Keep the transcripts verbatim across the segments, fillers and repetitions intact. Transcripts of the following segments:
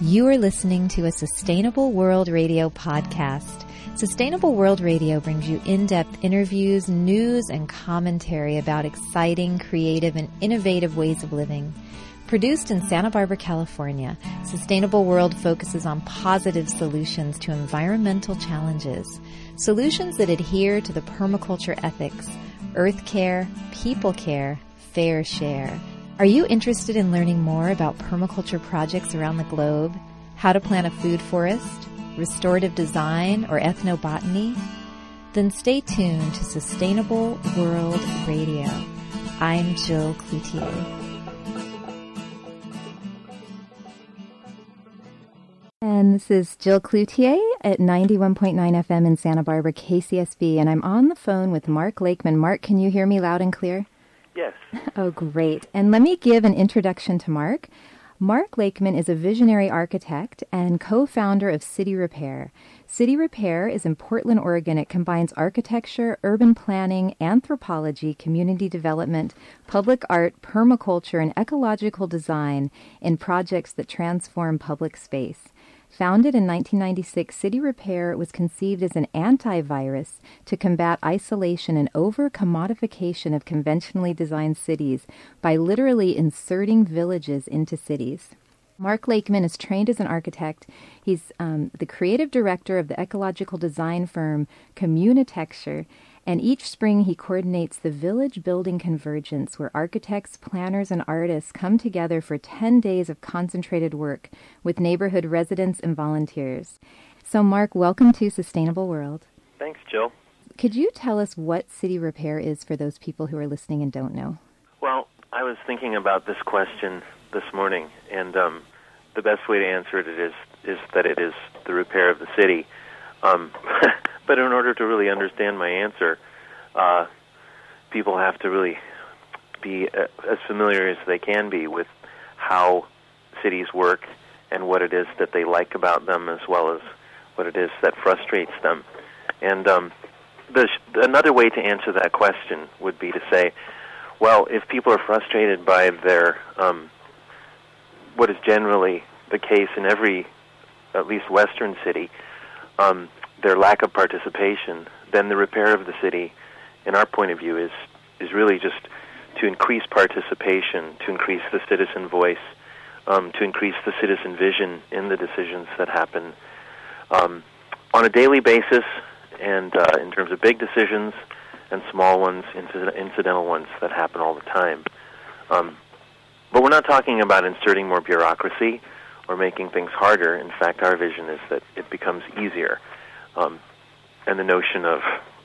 You are listening to a Sustainable World Radio podcast. Sustainable World Radio brings you in-depth interviews, news, and commentary about exciting, creative, and innovative ways of living. Produced in Santa Barbara, California, Sustainable World focuses on positive solutions to environmental challenges, solutions that adhere to the permaculture ethics, earth care, people care, fair share. Are you interested in learning more about permaculture projects around the globe, how to plant a food forest, restorative design, or ethnobotany? Then stay tuned to Sustainable World Radio. I'm Jill Cloutier. And this is Jill Cloutier at ninety-one point nine F M in Santa Barbara, K C S B, and I'm on the phone with Mark Lakeman. Mark, can you hear me loud and clear? Yes. Oh, great. And let me give an introduction to Mark. Mark Lakeman is a visionary architect and co-founder of City Repair. City Repair is in Portland, Oregon. It combines architecture, urban planning, anthropology, community development, public art, permaculture, and ecological design in projects that transform public space. Founded in nineteen ninety-six, City Repair was conceived as an antivirus to combat isolation and over-commodification of conventionally designed cities by literally inserting villages into cities. Mark Lakeman is trained as an architect. He's um, the creative director of the ecological design firm Communitexture, and each spring he coordinates the Village Building Convergence, where architects, planners, and artists come together for ten days of concentrated work with neighborhood residents and volunteers. So, Mark, welcome to Sustainable World. Thanks, Jill. Could you tell us what City Repair is for those people who are listening and don't know? Well, I was thinking about this question this morning, and um, the best way to answer it is is that it is the repair of the city. Um, but in order to really understand my answer, uh, people have to really be uh, as familiar as they can be with how cities work and what it is that they like about them, as well as what it is that frustrates them. And um, the sh- another way to answer that question would be to say, well, if people are frustrated by their um, what is generally the case in every, at least Western city, Um, their lack of participation, then the repair of the city, in our point of view, is is really just to increase participation, to increase the citizen voice, um, to increase the citizen vision in the decisions that happen um, on a daily basis, and uh, in terms of big decisions and small ones, inc- incidental ones that happen all the time. Um, but we're not talking about inserting more bureaucracy or making things harder. In fact, our vision is that it becomes easier, um, and the notion of,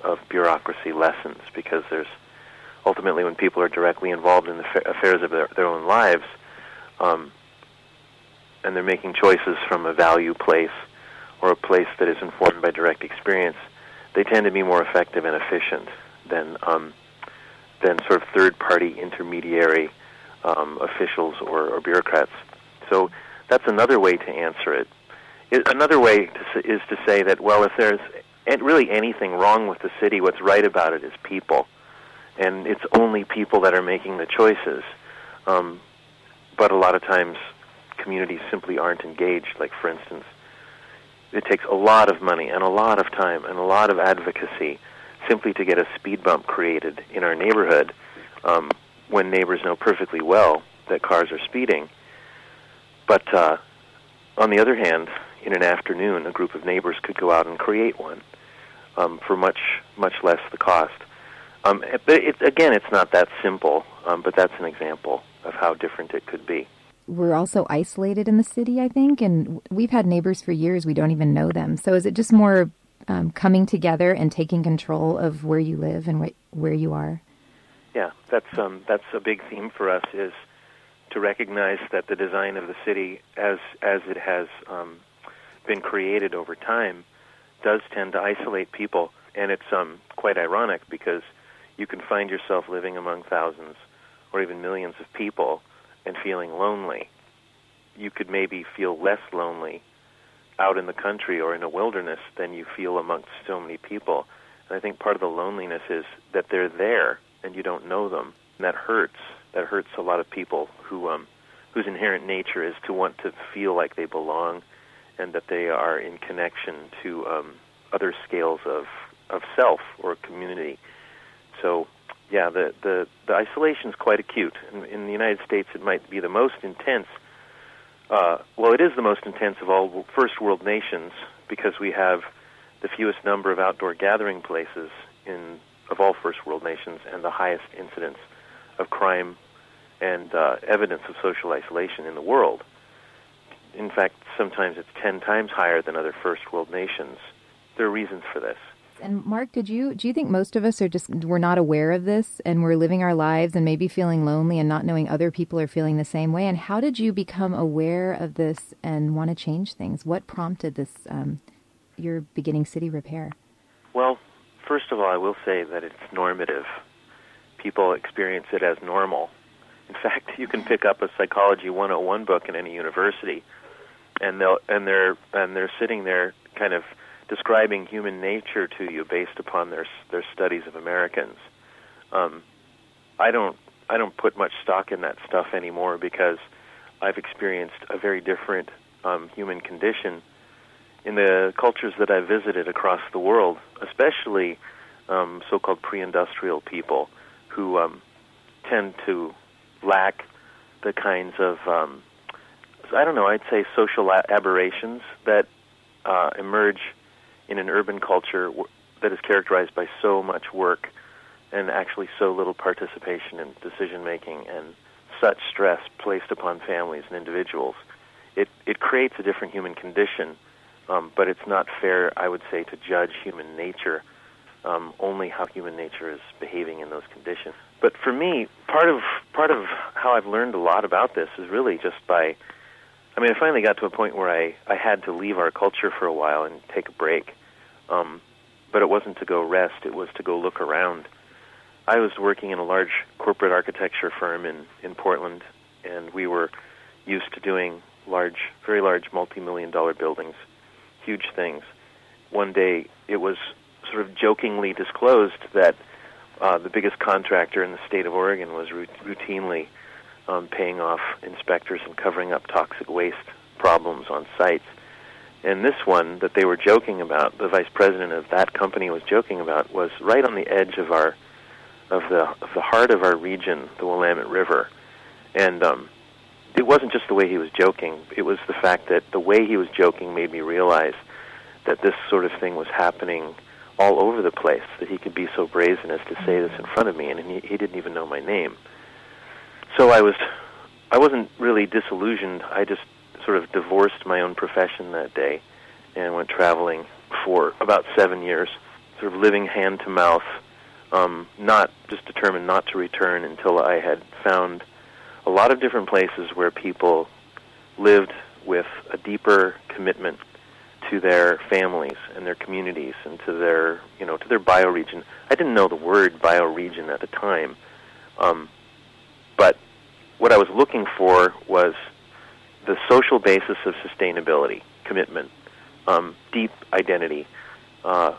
of bureaucracy lessens, because there's ultimately, when people are directly involved in the fa- affairs of their, their own lives, um, and they're making choices from a value place or a place that is informed by direct experience, they tend to be more effective and efficient than um, than sort of third-party intermediary um, officials or, or bureaucrats. So that's another way to answer it. it another way to, is to say that, well, if there's really anything wrong with the city, what's right about it is people. And it's only people that are making the choices. Um, but a lot of times, communities simply aren't engaged. Like, for instance, it takes a lot of money and a lot of time and a lot of advocacy simply to get a speed bump created in our neighborhood, um, when neighbors know perfectly well that cars are speeding. But uh, on the other hand, in an afternoon, a group of neighbors could go out and create one um, for much, much less the cost. Um, but it, again, it's not that simple, um, but that's an example of how different it could be. We're also isolated in the city, I think, and we've had neighbors for years. We don't even know them. So is it just more um, coming together and taking control of where you live and wh- where you are? Yeah, that's um, that's a big theme for us, is to recognize that the design of the city, as as it has um, been created over time, does tend to isolate people. And it's um, quite ironic, because you can find yourself living among thousands or even millions of people and feeling lonely. You could maybe feel less lonely out in the country or in a wilderness than you feel amongst so many people. And I think part of the loneliness is that they're there and you don't know them, and that hurts. That hurts a lot of people who um, whose inherent nature is to want to feel like they belong and that they are in connection to um, other scales of, of self or community. So, yeah, the, the, the isolation is quite acute. In, in the United States, it might be the most intense. Uh, well, it is the most intense of all first world nations because we have the fewest number of outdoor gathering places in of all first world nations and the highest incidence of crime and uh, evidence of social isolation in the world. In fact, sometimes it's ten times higher than other first world nations. There are reasons for this. And Mark, did you do you think most of us are just we're not aware of this and we're living our lives and maybe feeling lonely and not knowing other people are feeling the same way? And how did you become aware of this and want to change things? What prompted this, um, your beginning City Repair? Well, first of all, I will say that it's normative. People experience it as normal. In fact, you can pick up a Psychology one oh one book in any university, and they'll and they're and they're sitting there kind of describing human nature to you based upon their their studies of Americans. Um, I don't I don't put much stock in that stuff anymore because I've experienced a very different um, human condition in the cultures that I visited across the world, especially um, so-called pre-industrial people who um, tend to lack the kinds of, um, I don't know, I'd say social aberrations that uh, emerge in an urban culture w- that is characterized by so much work and actually so little participation in decision-making and such stress placed upon families and individuals. It, it creates a different human condition. Um, but it's not fair, I would say, to judge human nature, um, only how human nature is behaving in those conditions. But for me, part of part of how I've learned a lot about this is really just by, I mean, I finally got to a point where I, I had to leave our culture for a while and take a break. Um, but it wasn't to go rest, it was to go look around. I was working in a large corporate architecture firm in, in Portland, and we were used to doing large, very large multi-million dollar buildings. Huge things. One day, it was sort of jokingly disclosed that uh, the biggest contractor in the state of Oregon was rout- routinely um, paying off inspectors and covering up toxic waste problems on sites. And this one that they were joking about, the vice president of that company was joking about, was right on the edge of our, of the of the heart of our region, the Willamette River, and. Um, It wasn't just the way he was joking. It was the fact that the way he was joking made me realize that this sort of thing was happening all over the place, that he could be so brazen as to say this in front of me, and he, he didn't even know my name. So I was, I wasn't really disillusioned. I just sort of divorced my own profession that day and went traveling for about seven years, sort of living hand-to-mouth, um, not just determined not to return until I had found a lot of different places where people lived with a deeper commitment to their families and their communities and to their, you know, to their bioregion. I didn't know the word bioregion at the time, um, but what I was looking for was the social basis of sustainability, commitment, um, deep identity, uh,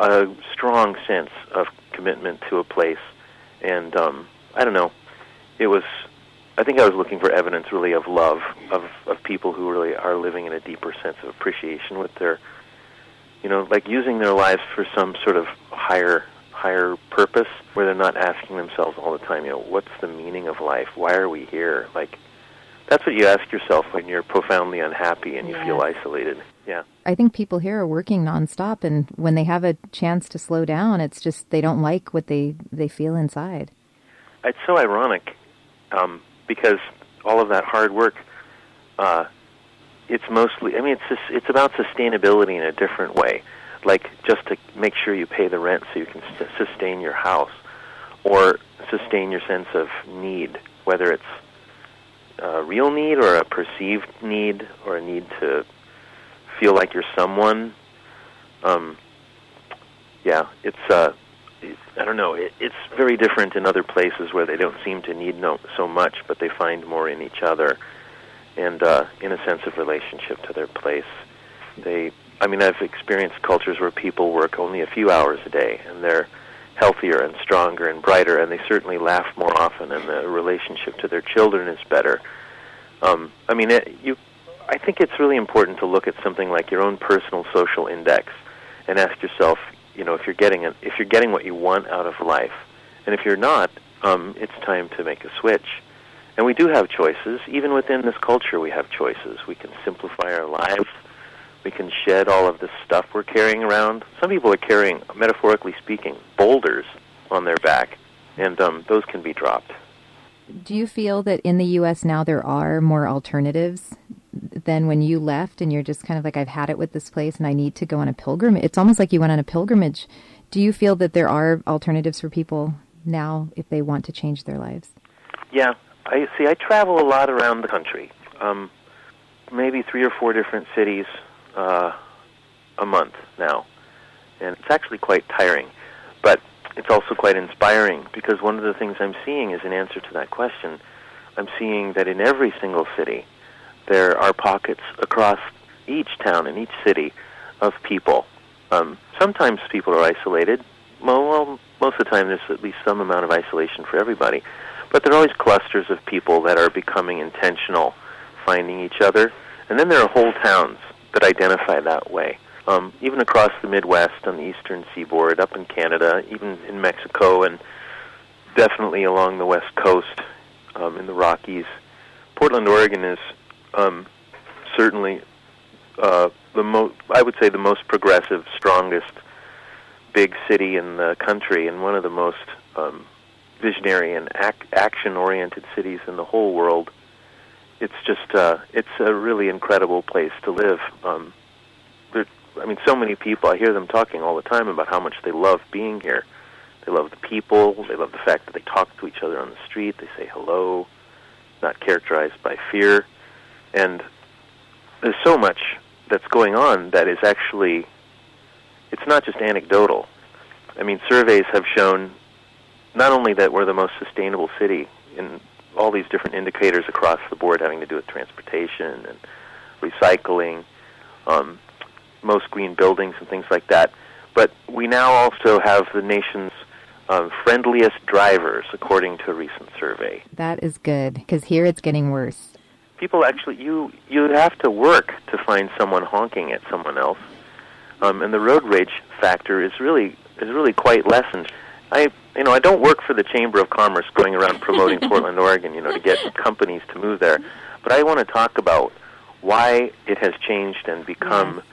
a strong sense of commitment to a place, and um, I don't know, it was... I think I was looking for evidence, really, of love, of, of people who really are living in a deeper sense of appreciation with their, you know, like using their lives for some sort of higher higher purpose, where they're not asking themselves all the time, you know, what's the meaning of life? Why are we here? Like, that's what you ask yourself when you're profoundly unhappy and you yeah. feel isolated. Yeah. I think people here are working nonstop, and when they have a chance to slow down, it's just they don't like what they, they feel inside. It's so ironic. Um, Because all of that hard work, uh, it's mostly, I mean, it's just, it's about sustainability in a different way, like just to make sure you pay the rent so you can st- sustain your house or sustain your sense of need, whether it's a real need or a perceived need or a need to feel like you're someone. Um, yeah, it's... Uh, I don't know, it, it's very different in other places where they don't seem to need no, so much, but they find more in each other and uh, in a sense of relationship to their place. They, I mean, I've experienced cultures where people work only a few hours a day, and they're healthier and stronger and brighter, and they certainly laugh more often, and the relationship to their children is better. Um, I mean, it, you. I think it's really important to look at something like your own personal social index and ask yourself, you know, if you're getting a, if you're getting what you want out of life, and if you're not, um, it's time to make a switch. And we do have choices. Even within this culture, we have choices. We can simplify our lives. We can shed all of this stuff we're carrying around. Some people are carrying, metaphorically speaking, boulders on their back, and um, those can be dropped. Do you feel that in the U S now there are more alternatives than when you left and you're just kind of like, I've had it with this place and I need to go on a pilgrimage? It's almost like you went on a pilgrimage. Do you feel that there are alternatives for people now if they want to change their lives? Yeah. I see, I travel a lot around the country, um, maybe three or four different cities uh, a month now. And it's actually quite tiring. But it's also quite inspiring, because one of the things I'm seeing is an answer to that question. I'm seeing that in every single city, there are pockets across each town and each city of people. Um, sometimes people are isolated. Well, most of the time there's at least some amount of isolation for everybody. But there are always clusters of people that are becoming intentional, finding each other. And then there are whole towns that identify that way. Um, even across the Midwest, on the eastern seaboard, up in Canada, even in Mexico, and definitely along the West Coast, um, in the Rockies. Portland, Oregon is um, certainly uh, the most, I would say, the most progressive, strongest big city in the country, and one of the most um, visionary and ac- action-oriented cities in the whole world. It's just, uh, it's a really incredible place to live. Um, there, I mean, so many people, I hear them talking all the time about how much they love being here. They love the people, they love the fact that they talk to each other on the street, they say hello, not characterized by fear. And there's so much that's going on that is actually, it's not just anecdotal. I mean, surveys have shown not only that we're the most sustainable city in all these different indicators across the board having to do with transportation and recycling, um, most green buildings and things like that, but we now also have the nation's um, friendliest drivers, according to a recent survey. That is good, because here it's getting worse. People actually, you you have to work to find someone honking at someone else, um, and the road rage factor is really is really quite lessened. I, you know, I don't work for the Chamber of Commerce going around promoting Portland, Oregon, you know, to get companies to move there. But I want to talk about why it has changed and become yes.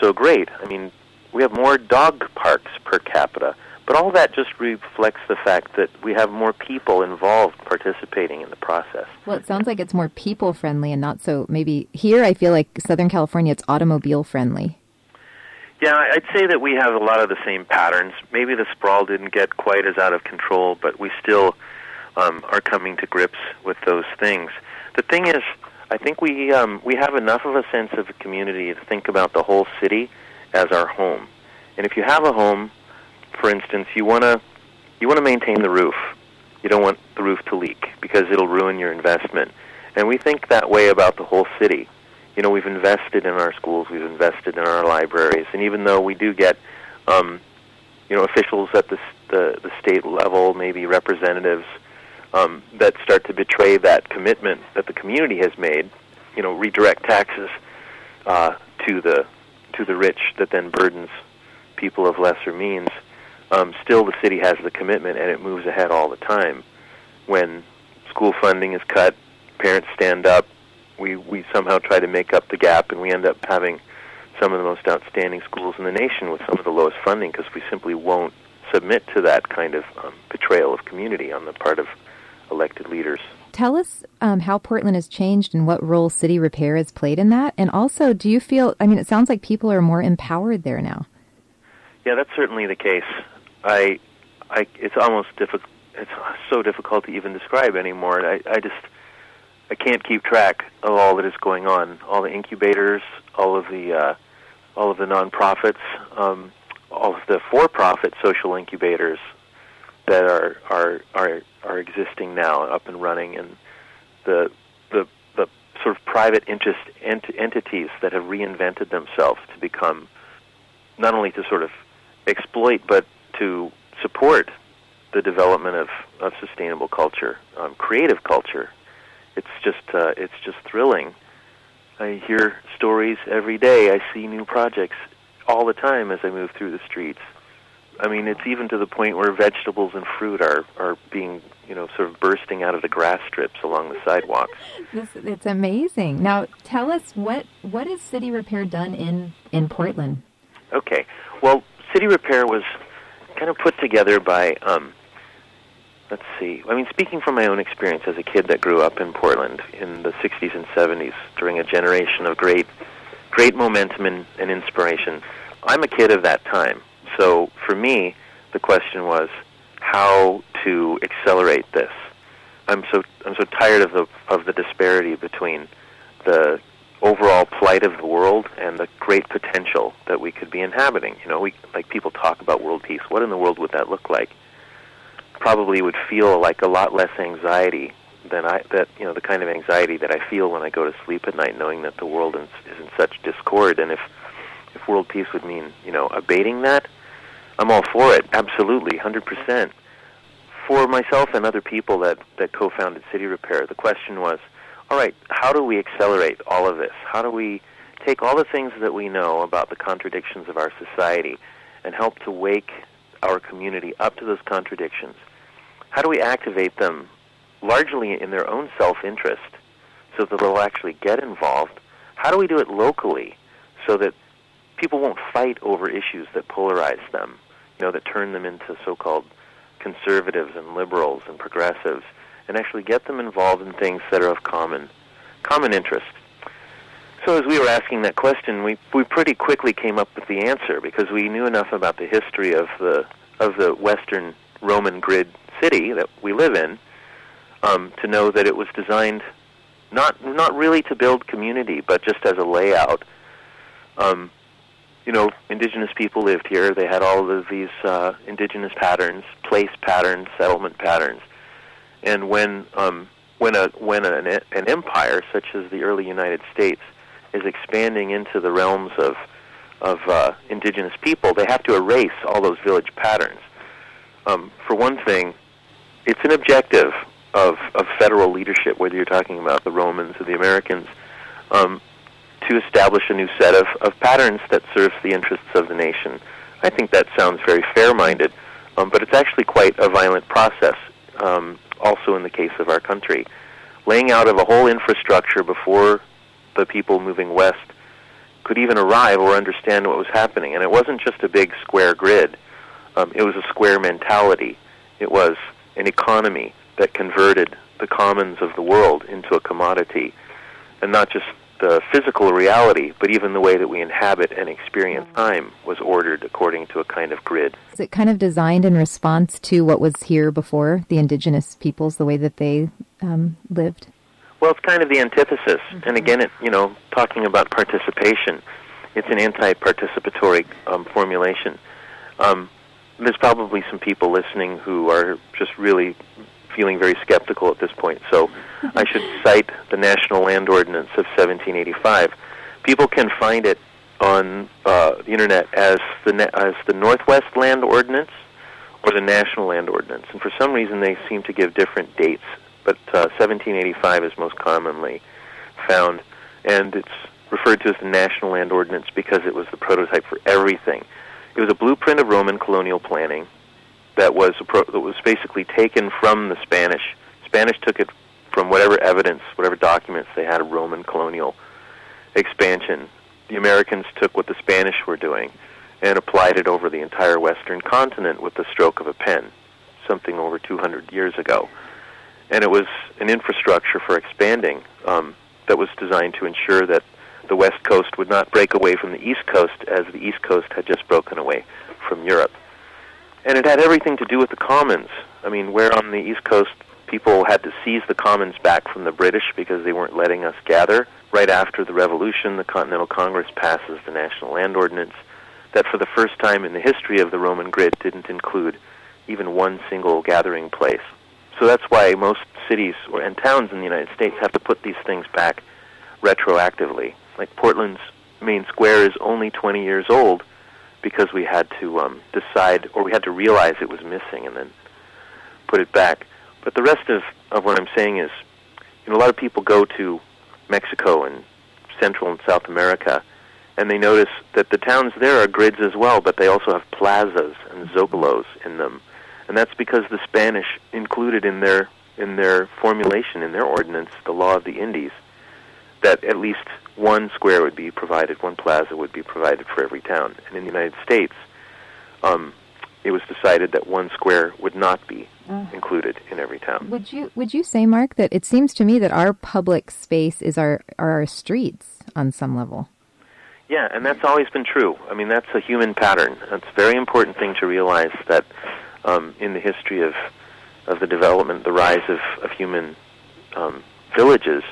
so great. I mean, we have more dog parks per capita, but all that just reflects the fact that we have more people involved participating in the process. Well, it sounds like it's more people-friendly and not so maybe here I feel like Southern California, it's automobile-friendly. Yeah, I'd say that we have a lot of the same patterns. Maybe the sprawl didn't get quite as out of control, but we still um, are coming to grips with those things. The thing is, I think we um, we have enough of a sense of a community to think about the whole city as our home. And if you have a home, for instance, you wanna you wanna maintain the roof. You don't want the roof to leak because it'll ruin your investment. And we think that way about the whole city. You know, we've invested in our schools, we've invested in our libraries, and even though we do get, um, you know, officials at the the, the state level, maybe representatives, um, that start to betray that commitment that the community has made, you know, redirect taxes uh, to the to the rich that then burdens people of lesser means. Um, still, the city has the commitment, and it moves ahead all the time. When school funding is cut, parents stand up. We, we somehow try to make up the gap, and we end up having some of the most outstanding schools in the nation with some of the lowest funding because we simply won't submit to that kind of um, betrayal of community on the part of elected leaders. Tell us um, how Portland has changed and what role City Repair has played in that. And also, do you feel, I mean, it sounds like people are more empowered there now. Yeah, that's certainly the case. I, I it's almost difficult, it's so difficult to even describe anymore. I, I just... I can't keep track of all that is going on. All the incubators, all of the, uh, all of the nonprofits, um, all of the for-profit social incubators that are are are are existing now, up and running, and the the the sort of private interest ent- entities that have reinvented themselves to become not only to sort of exploit but to support the development of, of sustainable culture, um, creative culture. it's just uh, it's just thrilling. I hear stories every day. I see new projects all the time as I move through the streets. I mean, it's even to the point where vegetables and fruit are, are being, you know, sort of bursting out of the grass strips along the sidewalks. It's amazing. Now, tell us, what what has City Repair done in, in Portland? Okay. Well, City Repair was kind of put together by, um, let's see, I mean, speaking from my own experience as a kid that grew up in Portland in the sixties and seventies during a generation of great, great momentum and, and inspiration, I'm a kid of that time. So for me, the question was how to accelerate this. I'm so I'm so tired of the of the disparity between the overall plight of the world and the great potential that we could be inhabiting. You know, we like people talk about world peace. What in the world would that look like? Probably would feel like a lot less anxiety than I that you know the kind of anxiety that I feel when I go to sleep at night, knowing that the world is, is in such discord. And if if world peace would mean you know abating that, I'm all for it, absolutely, one hundred percent. For myself and other people that, that co-founded City Repair, the question was, all right, how do we accelerate all of this? How do we take all the things that we know about the contradictions of our society and help to wake our community up to those contradictions? How do we activate them largely in their own self-interest so that they'll actually get involved? How do we do it locally so that people won't fight over issues that polarize them, you know, that turn them into so-called conservatives and liberals and progressives, and actually get them involved in things that are of common common interest? So as we were asking that question, we, we pretty quickly came up with the answer because we knew enough about the history of the, of the Western Roman grid city that we live in um, to know that it was designed not, not really to build community, but just as a layout. Um, You know, indigenous people lived here. They had all of these uh, indigenous patterns, place patterns, settlement patterns. And when um, when a when an, an empire such as the early United States is expanding into the realms of of uh, indigenous people, they have to erase all those village patterns. Um, for one thing, it's an objective of of federal leadership, whether you're talking about the Romans or the Americans. Um, to establish a new set of, of patterns that serves the interests of the nation. I think that sounds very fair-minded, um, but it's actually quite a violent process, um, also in the case of our country. Laying out of a whole infrastructure before the people moving west could even arrive or understand what was happening. And it wasn't just a big square grid. Um, it was a square mentality. It was an economy that converted the commons of the world into a commodity, and not just the physical reality, but even the way that we inhabit and experience time was ordered according to a kind of grid. Is it kind of designed in response to what was here before, the indigenous peoples, the way that they um, lived? Well, it's kind of the antithesis. Mm-hmm. And again, it, you know, talking about participation, it's an anti-participatory um, formulation. Um, there's probably some people listening who are just really feeling very skeptical at this point, so I should cite the National Land Ordinance of seventeen eighty-five. People can find it on uh, the internet as the as the Northwest Land Ordinance or the National Land Ordinance, and for some reason they seem to give different dates, but uh, seventeen eighty-five is most commonly found, and it's referred to as the National Land Ordinance because it was the prototype for everything. It was a blueprint of Roman colonial planning that was that was basically taken from the Spanish. Spanish took it from whatever evidence, whatever documents they had of Roman colonial expansion. The Americans took what the Spanish were doing and applied it over the entire Western continent with the stroke of a pen, something over two hundred years ago. And it was an infrastructure for expanding um, that was designed to ensure that the West Coast would not break away from the East Coast, as the East Coast had just broken away from Europe. And it had everything to do with the commons. I mean, where on the East Coast people had to seize the commons back from the British because they weren't letting us gather. Right after the Revolution, the Continental Congress passes the National Land Ordinance that for the first time in the history of the Roman grid didn't include even one single gathering place. So that's why most cities or and towns in the United States have to put these things back retroactively. Like Portland's main square is only twenty years old, because we had to um, decide, or we had to realize it was missing and then put it back. But the rest of, of what I'm saying is you know, a lot of people go to Mexico and Central and South America, and they notice that the towns there are grids as well, but they also have plazas and zocolos in them. And that's because the Spanish included in their in their formulation, in their ordinance, the Law of the Indies, that at least one square would be provided, one plaza would be provided for every town. And in the United States, um, it was decided that one square would not be uh, included in every town. Would you would you say, Mark, that it seems to me that our public space is our are our streets on some level? Yeah, and that's always been true. I mean, that's a human pattern. That's a very important thing to realize, that um, in the history of of the development, the rise of, of human um, villages,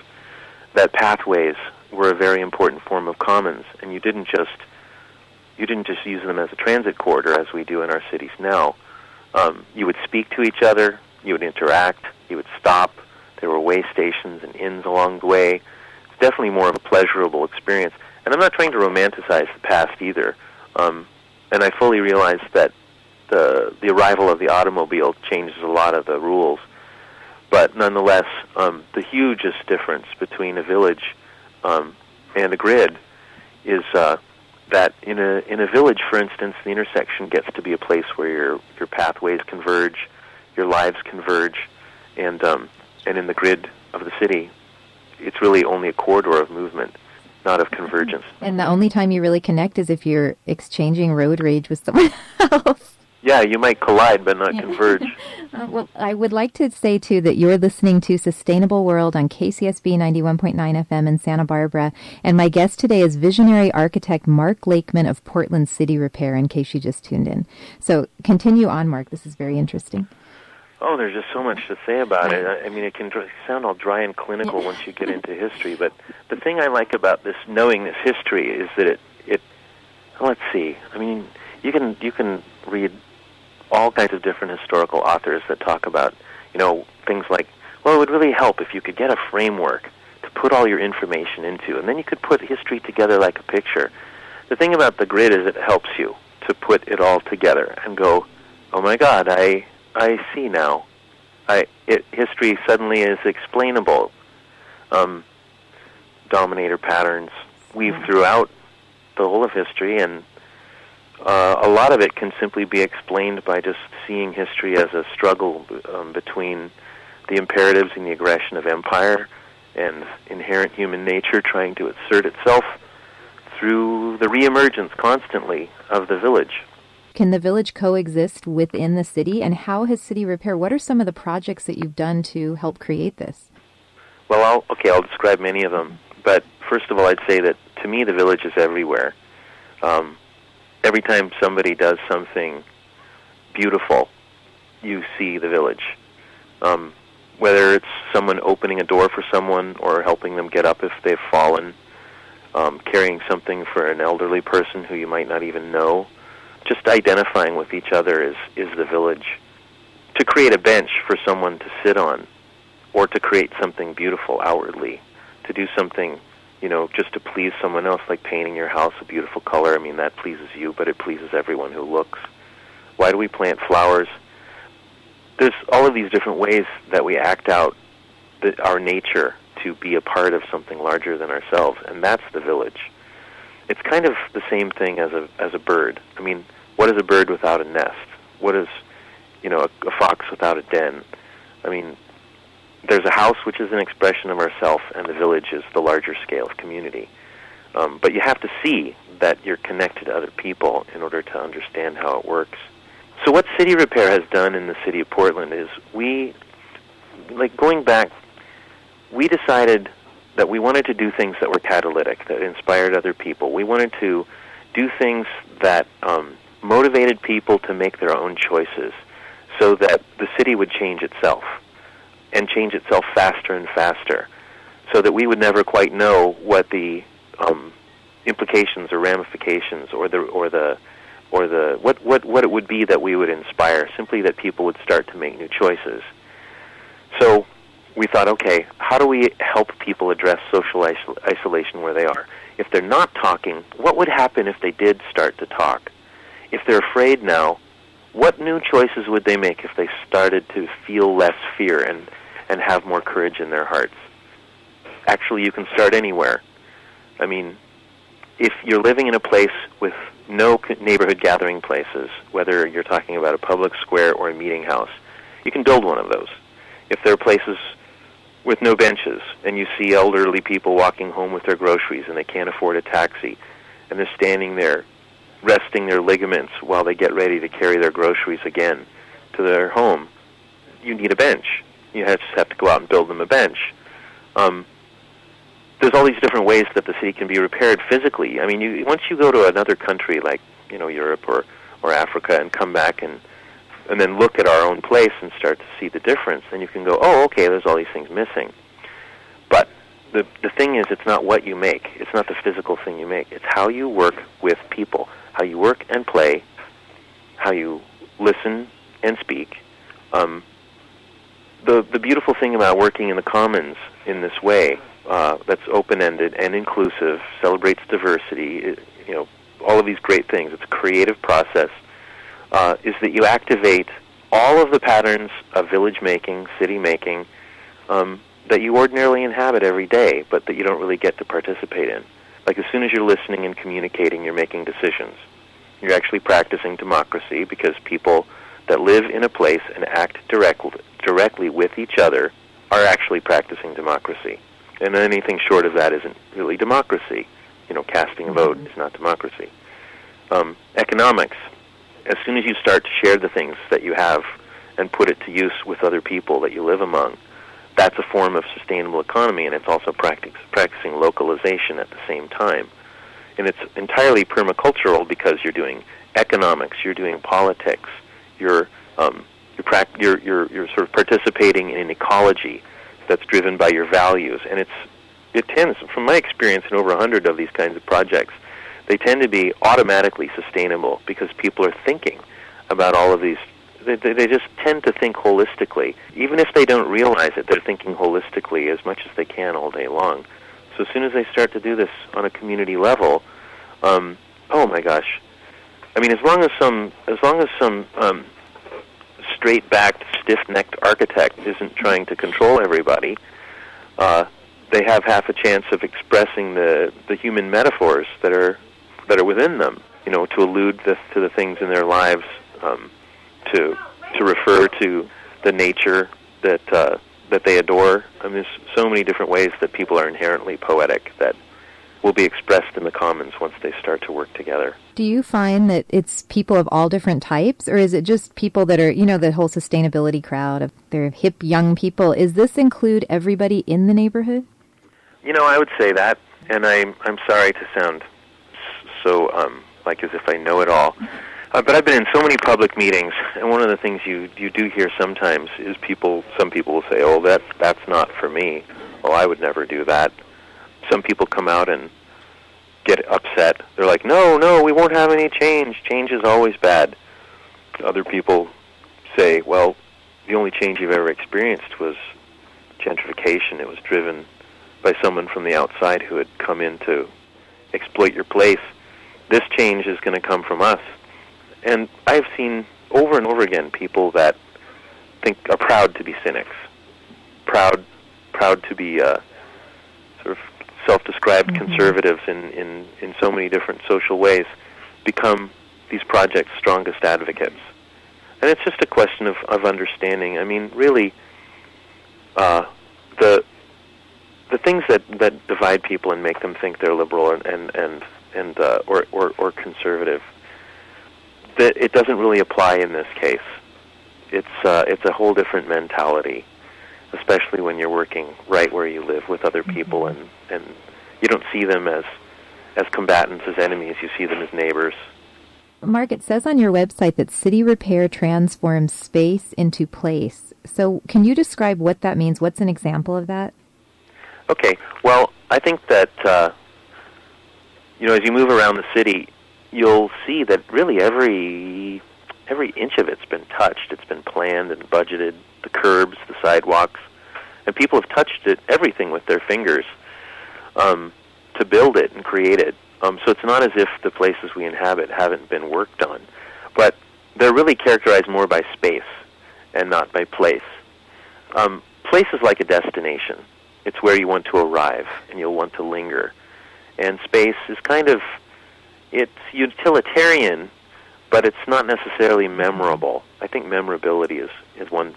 that pathways were a very important form of commons, and you didn't just you didn't just use them as a transit corridor as we do in our cities now. Um, you would speak to each other, you would interact, you would stop. There were way stations and inns along the way. It's definitely more of a pleasurable experience. And I'm not trying to romanticize the past either. Um, and I fully realize that the the arrival of the automobile changes a lot of the rules. But nonetheless, um, the hugest difference between a village um, and a grid is uh, that in a in a village, for instance, the intersection gets to be a place where your your pathways converge, your lives converge, and um, and in the grid of the city, it's really only a corridor of movement, not of convergence. And the only time you really connect is if you're exchanging road rage with someone else. Yeah, you might collide, but not converge. uh, well, I would like to say, too, that you're listening to Sustainable World on K C S B ninety-one point nine F M in Santa Barbara. And my guest today is visionary architect Mark Lakeman of Portland City Repair, in case you just tuned in. So continue on, Mark. This is very interesting. Oh, there's just so much to say about it. I mean, it can sound all dry and clinical once you get into history. But the thing I like about this, knowing this history, is that it, it let's see, I mean, you can you can read all kinds of different historical authors that talk about, you know, things like, well, it would really help if you could get a framework to put all your information into, and then you could put history together like a picture. The thing about the grid is it helps you to put it all together and go, oh, my God, I I see now. I it, history suddenly is explainable. Um, dominator patterns weave throughout the whole of history, and Uh, a lot of it can simply be explained by just seeing history as a struggle um, between the imperatives and the aggression of empire and inherent human nature trying to assert itself through the reemergence constantly of the village. Can the village coexist within the city, and how has City Repair, what are some of the projects that you've done to help create this? Well, I'll, okay, I'll describe many of them, but first of all, I'd say that to me the village is everywhere. Um, Every time somebody does something beautiful, you see the village. Um, whether it's someone opening a door for someone or helping them get up if they've fallen, um, carrying something for an elderly person who you might not even know, just identifying with each other is, is the village. To create a bench for someone to sit on, or to create something beautiful outwardly, to do something, you know, just to please someone else, like painting your house a beautiful color. I mean, that pleases you, but it pleases everyone who looks. Why do we plant flowers? There's all of these different ways that we act out the, our nature to be a part of something larger than ourselves, and that's the village. It's kind of the same thing as a as a bird. I mean, what is a bird without a nest? What is, you know, a, a fox without a den? I mean, there's a house, which is an expression of ourself, and the village is the larger scale of community. Um, but you have to see that you're connected to other people in order to understand how it works. So what City Repair has done in the city of Portland is we, like going back, we decided that we wanted to do things that were catalytic, that inspired other people. We wanted to do things that um, motivated people to make their own choices so that the city would change itself, and change itself faster and faster, so that we would never quite know what the um, implications or ramifications or the or the or the what, what what it would be that we would inspire, simply that people would start to make new choices. So we thought, okay, how do we help people address social isol- isolation where they are? If they're not talking, what would happen if they did start to talk? If they're afraid now, what new choices would they make if they started to feel less fear and and have more courage in their hearts? actually you can start anywhere. I mean, if you're living in a place with no neighborhood gathering places, whether you're talking about a public square or a meeting house, you can build one of those. If there are places with no benches and you see elderly people walking home with their groceries and they can't afford a taxi and they're standing there resting their ligaments while they get ready to carry their groceries again to their home, you need a bench. You have, just have to go out and build them a bench. Um, there's all these different ways that the city can be repaired physically. I mean, you, once you go to another country like, you know, Europe or, or Africa and come back and and then look at our own place and start to see the difference, then you can go, oh, okay, there's all these things missing. But the the thing is, it's not what you make. It's not the physical thing you make. It's how you work with people, how you work and play, how you listen and speak. Um, the the beautiful thing about working in the commons in this way, uh, that's open-ended and inclusive, celebrates diversity, it, you know, all of these great things. It's a creative process. Uh, is that you activate all of the patterns of village-making, city-making, um, that you ordinarily inhabit every day, but that you don't really get to participate in. Like, as soon as you're listening and communicating, you're making decisions. You're actually practicing democracy, because people that live in a place and act direct, directly with each other are actually practicing democracy. And anything short of that isn't really democracy. You know, casting a vote is not democracy. Um, economics. As soon as you start to share the things that you have and put it to use with other people that you live among, that's a form of sustainable economy, and it's also practic- practicing localization at the same time. And it's entirely permacultural, because you're doing economics, you're doing politics, you're um, you're, pra- you're you're you're sort of participating in an ecology that's driven by your values. And it's it tends, from my experience in over a hundred of these kinds of projects, they tend to be automatically sustainable because people are thinking about all of these. They, they, they just tend to think holistically. Even if they don't realize it, they're thinking holistically as much as they can all day long. So as soon as they start to do this on a community level, um, oh my gosh. I mean, as long as some, as long as some um, straight-backed, stiff-necked architect isn't trying to control everybody, uh, they have half a chance of expressing the, the human metaphors that are that are within them, you know, to allude the, to the things in their lives, um, to to refer to the nature that uh, that they adore. I mean, there's so many different ways that people are inherently poetic that will be expressed in the commons once they start to work together. Do you find that it's people of all different types, or is it just people that are, you know, the whole sustainability crowd of their hip young people? Is this include everybody in the neighborhood? You know, I would say that, and I'm I'm sorry to sound so, um, like, as if I know it all. Uh, but I've been in so many public meetings, and one of the things you, you do hear sometimes is people, some people will say, oh, that that's not for me. Oh, I would never do that. Some people come out and get upset. They're like, no, no, we won't have any change. Change is always bad. Other people say, well, the only change you've ever experienced was gentrification. It was driven by someone from the outside who had come in to exploit your place. This change is going to come from us. And I've seen over and over again people that think are proud to be cynics, proud proud to be uh, sort of self-described mm-hmm. conservatives in, in, in so many different social ways, become these projects' strongest advocates. And it's just a question of, of understanding. I mean, really, uh, the the things that, that divide people and make them think they're liberal and, and, and and uh, or, or, or conservative, that it doesn't really apply in this case. It's uh, it's a whole different mentality, especially when you're working right where you live with other people, and, and you don't see them as, as combatants, as enemies. You see them as neighbors. Mark, it says on your website that City Repair transforms space into place. So can you describe what that means? What's an example of that? Okay. Well, I think that... Uh, You know, as you move around the city, you'll see that really every every inch of it's been touched. It's been planned and budgeted, the curbs, the sidewalks. And people have touched it, everything with their fingers, um, to build it and create it. Um, so it's not as if the places we inhabit haven't been worked on. But they're really characterized more by space and not by place. Um, place is like a destination. It's where you want to arrive, and you'll want to linger. And space is kind of, it's utilitarian, but it's not necessarily memorable. I think memorability is, is one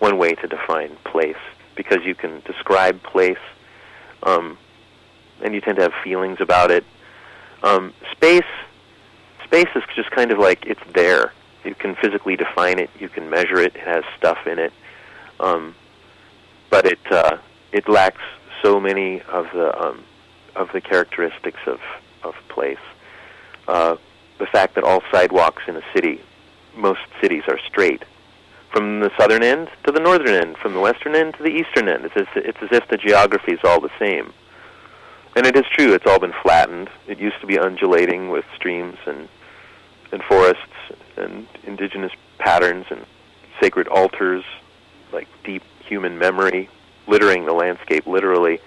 one way to define place, because you can describe place, um, and you tend to have feelings about it. Um, space, space is just kind of like it's there. You can physically define it. You can measure it. It has stuff in it, um, but it uh, it lacks so many of the um, of the characteristics of of place. Uh, the fact that all sidewalks in a city, most cities, are straight, from the southern end to the northern end, from the western end to the eastern end. It's as, it's as if the geography is all the same, and it is true. It's all been flattened. It used to be undulating with streams and and forests and indigenous patterns and sacred altars, like deep human memory, littering the landscape literally.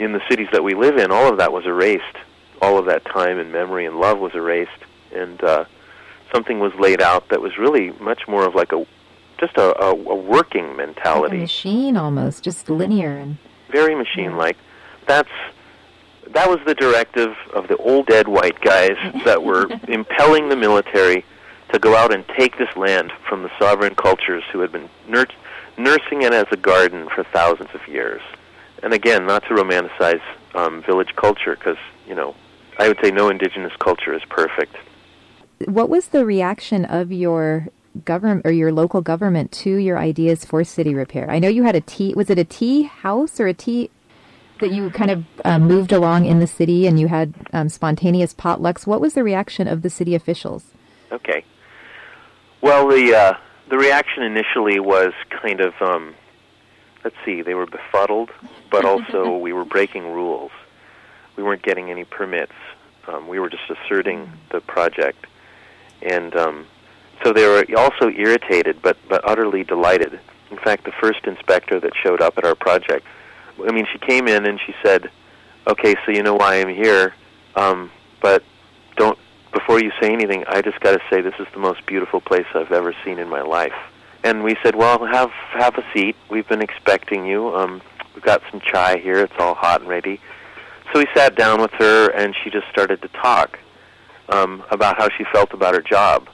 In the cities that we live in, all of that was erased. All of that time and memory and love was erased, and uh, something was laid out that was really much more of like a, just a, a, a working mentality. Like a machine almost, just linear. And very machine-like. That's... That was the directive of the old dead white guys that were impelling the military to go out and take this land from the sovereign cultures who had been nur- nursing it as a garden for thousands of years. And again, not to romanticize um, village culture, because, you know, I would say no indigenous culture is perfect. What was the reaction of your government or your local government to your ideas for city repair? I know you had a tea, was it a tea house or a tea... that you kind of um, moved along in the city and you had um, spontaneous potlucks. What was the reaction of the city officials? Okay. Well, the uh, the reaction initially was kind of, um, let's see, they were befuddled, but also we were breaking rules. We weren't getting any permits. Um, we were just asserting the project. And um, so they were also irritated, but, but utterly delighted. In fact, the first inspector that showed up at our project, I mean, she came in and she said, okay, so you know why I'm here, um, but don't, before you say anything, I just got to say this is the most beautiful place I've ever seen in my life. And we said, well, have have a seat. We've been expecting you. Um, we've got some chai here. It's all hot and ready. So we sat down with her, and she just started to talk um, about how she felt about her job.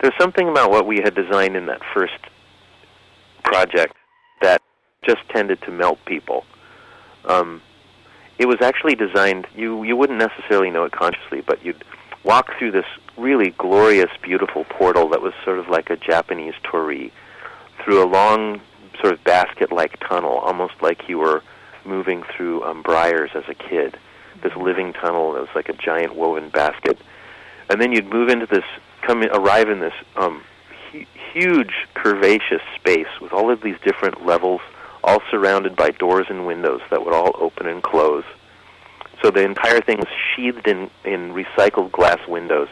There's something about what we had designed in that first project that just tended to melt people. Um, it was actually designed, you, you wouldn't necessarily know it consciously, but you'd walk through this really glorious, beautiful portal that was sort of like a Japanese torii, through a long sort of basket-like tunnel, almost like you were moving through um, briars as a kid, this living tunnel that was like a giant woven basket. And then you'd move into this, come in, arrive in this um, hu- huge curvaceous space with all of these different levels, all surrounded by doors and windows that would all open and close. So the entire thing was sheathed in, in recycled glass windows.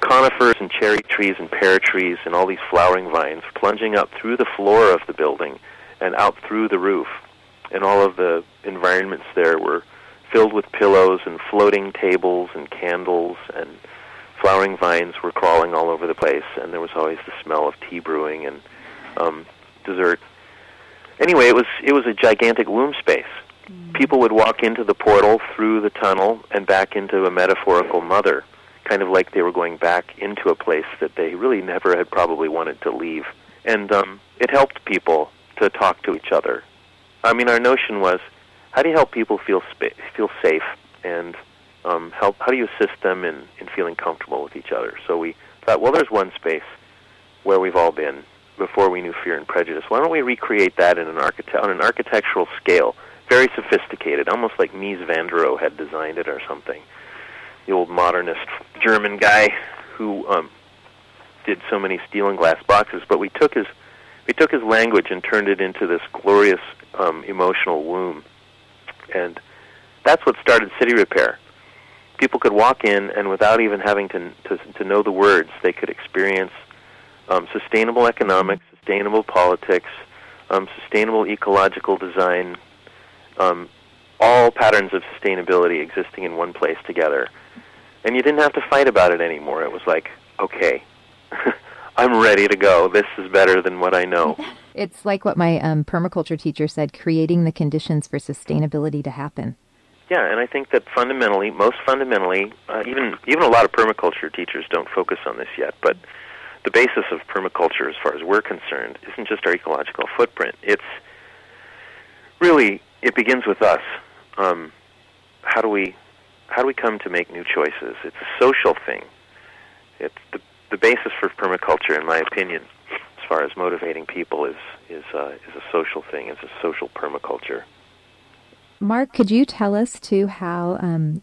Conifers and cherry trees and pear trees and all these flowering vines plunging up through the floor of the building and out through the roof. And all of the environments there were filled with pillows and floating tables and candles, and flowering vines were crawling all over the place, and there was always the smell of tea brewing and um, dessert. Anyway, it was it was a gigantic womb space. Mm. People would walk into the portal, through the tunnel, and back into a metaphorical mother, kind of like they were going back into a place that they really never had probably wanted to leave. And um, it helped people to talk to each other. I mean, our notion was, how do you help people feel sp- feel safe, and um, help? How do you assist them in, in feeling comfortable with each other? So we thought, well, there's one space where we've all been before we knew fear and prejudice. Why don't we recreate that in an architect- on an architectural scale, very sophisticated, almost like Mies van der Rohe had designed it or something, the old modernist German guy who um, did so many steel and glass boxes. But we took his we took his language and turned it into this glorious um, emotional womb. And that's what started City Repair. People could walk in, and without even having to to, to know the words, they could experience Um, sustainable economics, sustainable politics, um, sustainable ecological design, um, all patterns of sustainability existing in one place together. And you didn't have to fight about it anymore. It was like, okay, I'm ready to go. This is better than what I know. It's like what my um, permaculture teacher said, creating the conditions for sustainability to happen. Yeah, and I think that fundamentally, most fundamentally, uh, even even a lot of permaculture teachers don't focus on this yet, but the basis of permaculture, as far as we're concerned, isn't just our ecological footprint. It's really, it begins with us. Um, how do we how do we come to make new choices? It's a social thing. It's the the basis for permaculture, in my opinion, as far as motivating people, is is uh, is a social thing. It's a social permaculture. Mark, could you tell us too how um,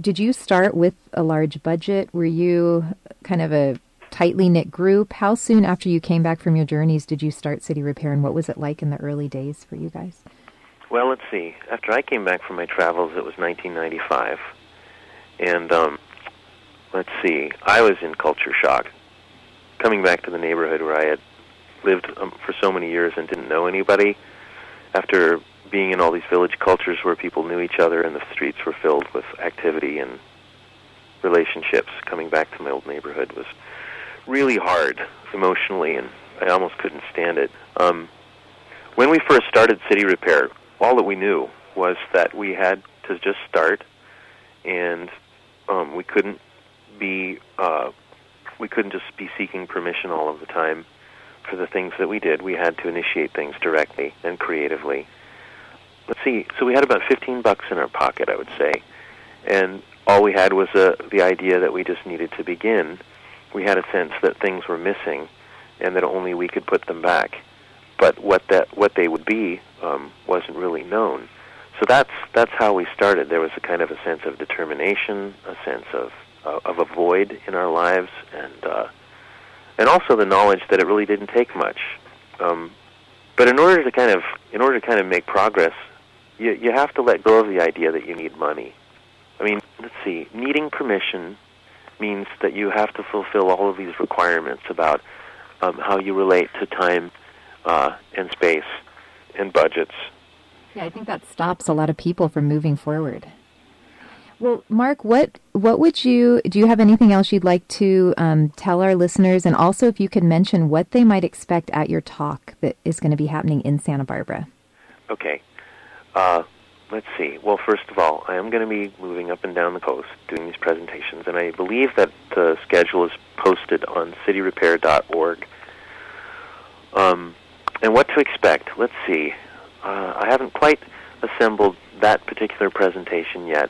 did you start with a large budget? Were you kind of a tightly knit group? How soon after you came back from your journeys did you start City Repair, and what was it like in the early days for you guys? Well, let's see. After I came back from my travels, it was nineteen ninety-five, and um, let's see. I was in culture shock, coming back to the neighborhood where I had lived um, for so many years and didn't know anybody. After being in all these village cultures where people knew each other and the streets were filled with activity and relationships, coming back to my old neighborhood was really hard emotionally, and I almost couldn't stand it. Um, when we first started City Repair, all that we knew was that we had to just start, and um, we couldn't be uh, we couldn't just be seeking permission all of the time for the things that we did. We had to initiate things directly and creatively. Let's see, so we had about fifteen bucks in our pocket, I would say, and all we had was uh, the idea that we just needed to begin. We had a sense that things were missing and that only we could put them back, but what that what they would be um, wasn't really known. So that's that's how we started. There was a kind of a sense of determination, a sense of, uh, of a void in our lives, and, uh, and also the knowledge that it really didn't take much. Um, but in order to kind of, in order to kind of make progress, You, you have to let go of the idea that you need money. I mean, let's see, needing permission means that you have to fulfill all of these requirements about um, how you relate to time uh, and space and budgets. Yeah, I think that stops a lot of people from moving forward. Well, Mark, what what would you, do you have anything else you'd like to um, tell our listeners? And also if you could mention what they might expect at your talk that is going to be happening in Santa Barbara. Okay. Uh, let's see. Well, first of all, I am going to be moving up and down the coast doing these presentations, and I believe that the schedule is posted on city repair dot org. Um, and what to expect? Let's see. Uh, I haven't quite assembled that particular presentation yet.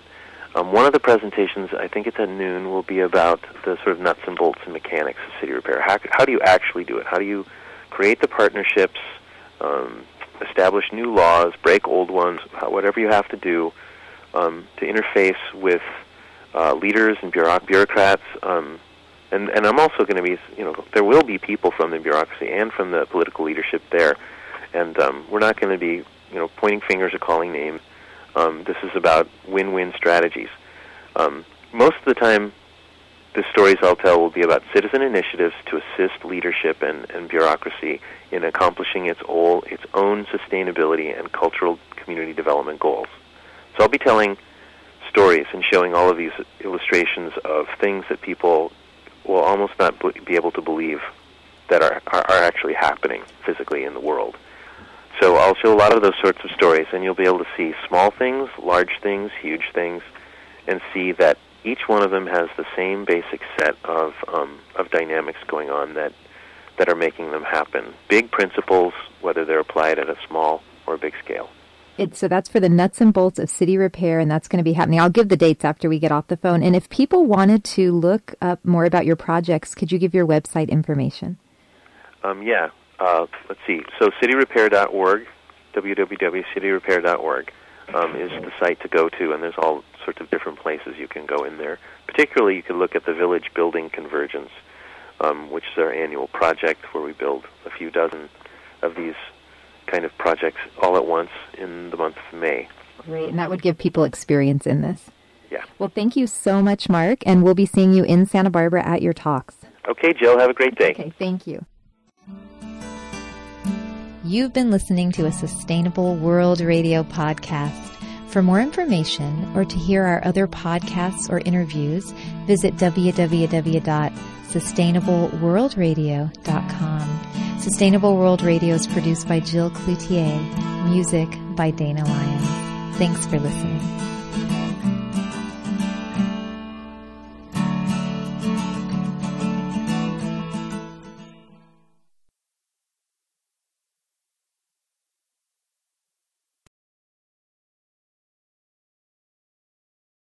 Um, one of the presentations, I think it's at noon, will be about the sort of nuts and bolts and mechanics of City Repair. How, how do you actually do it? How do you create the partnerships? Um, establish new laws, break old ones, whatever you have to do um, to interface with uh, leaders and bureauc- bureaucrats. Um, and, and I'm also going to be, you know, there will be people from the bureaucracy and from the political leadership there. And um, we're not going to be, you know, pointing fingers or calling names. Um, this is about win-win strategies. Um, most of the time, the stories I'll tell will be about citizen initiatives to assist leadership and, and bureaucracy in accomplishing its, all, its own sustainability and cultural community development goals. So I'll be telling stories and showing all of these illustrations of things that people will almost not be able to believe that are, are, are actually happening physically in the world. So I'll show a lot of those sorts of stories, and you'll be able to see small things, large things, huge things, and see that each one of them has the same basic set of um, of dynamics going on that that are making them happen. Big principles, whether they're applied at a small or big scale. It, so that's for the nuts and bolts of City Repair, and that's going to be happening. I'll give the dates after we get off the phone. And if people wanted to look up more about your projects, could you give your website information? Um, yeah. Uh, let's see. So city repair dot org, w w w dot city repair dot org. Um, is the site to go to, and there's all sorts of different places you can go in there. Particularly, you can look at the Village Building Convergence, um, which is our annual project where we build a few dozen of these kind of projects all at once in the month of May. Great, and that would give people experience in this. Yeah. Well, thank you so much, Mark, and we'll be seeing you in Santa Barbara at your talks. Okay, Jill, have a great day. Okay, thank you. You've been listening to a Sustainable World Radio podcast. For more information or to hear our other podcasts or interviews, visit w w w dot sustainable world radio dot com. Sustainable World Radio is produced by Jill Cloutier, music by Dana Lyon. Thanks for listening.